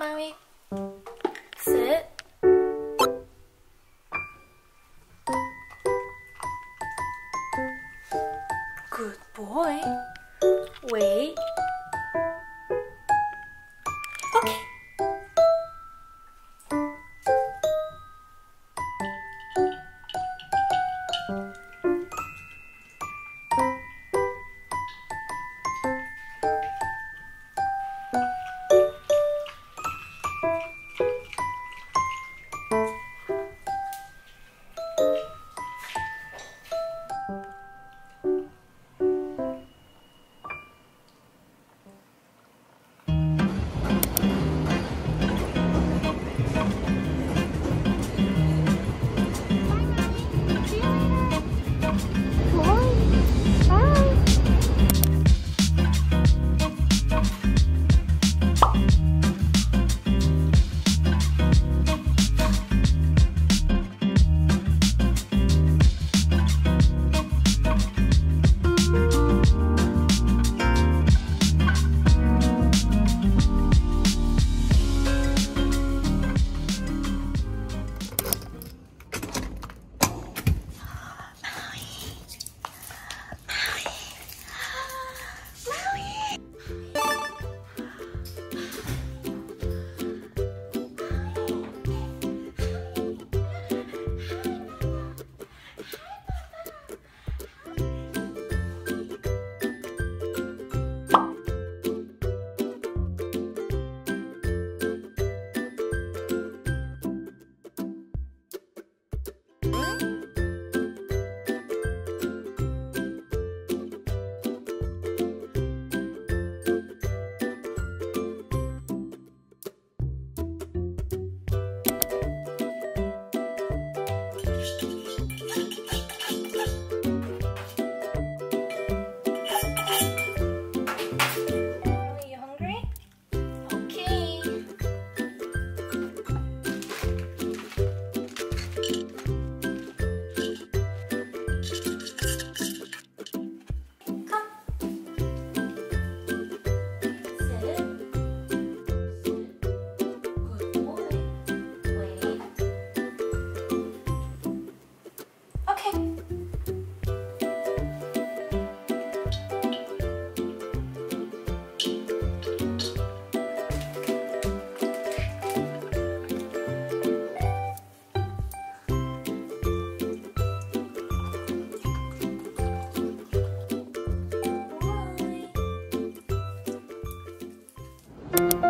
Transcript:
my week. Sit. Good boy. Wait. Okay.